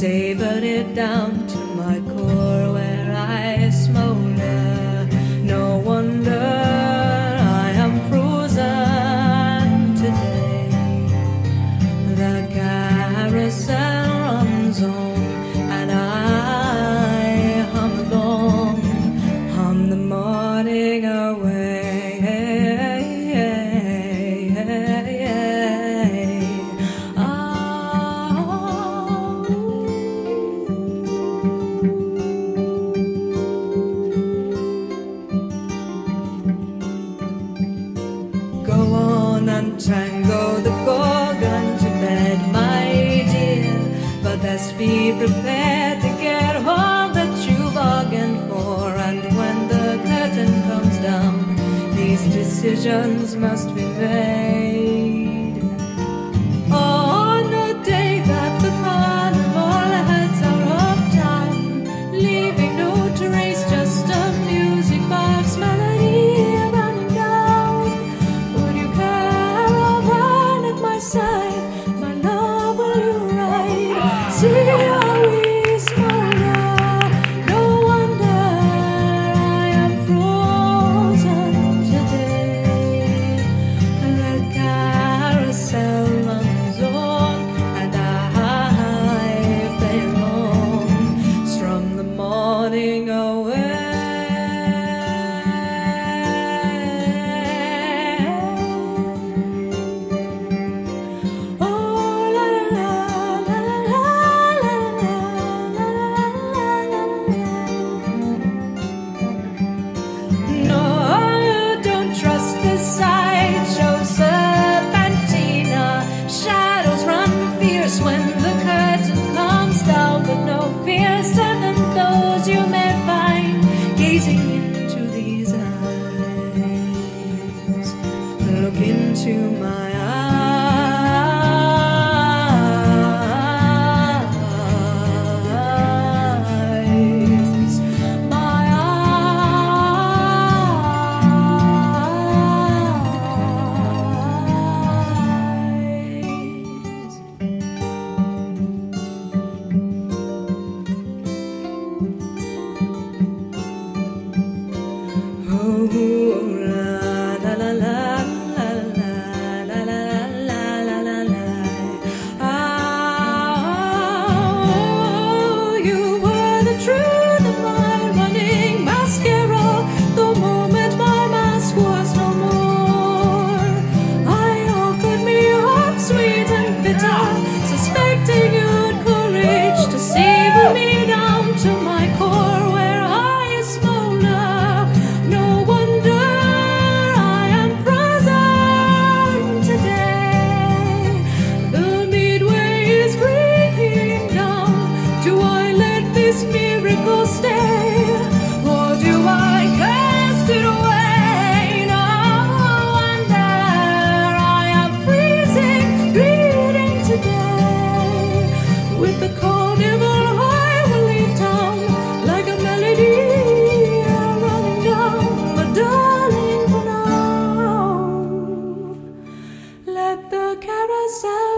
savored it down to my core where I smolder. No wonder I am frozen today. The carousel runs on and I hum along, hum the morning away. Untangle the gorgon to bed, my dear, but best be prepared to get all that you bargained for. And when the curtain comes down, these decisions must be made. On the day that the carnival heads are off town, leaving no trace, just a music box melody. My love, will you ride? See how we smolder. No wonder I am frozen today. The carousel runs on and I play along, strum the morning away. Look into my eyes, my eyes. Oh, la la la. Suspecting you'd courage to savor me down to my core where I smolder. No wonder I am frozen today. The midway is breaking down. Do I let this miracle stay? Or do I cast it away? Let the carousel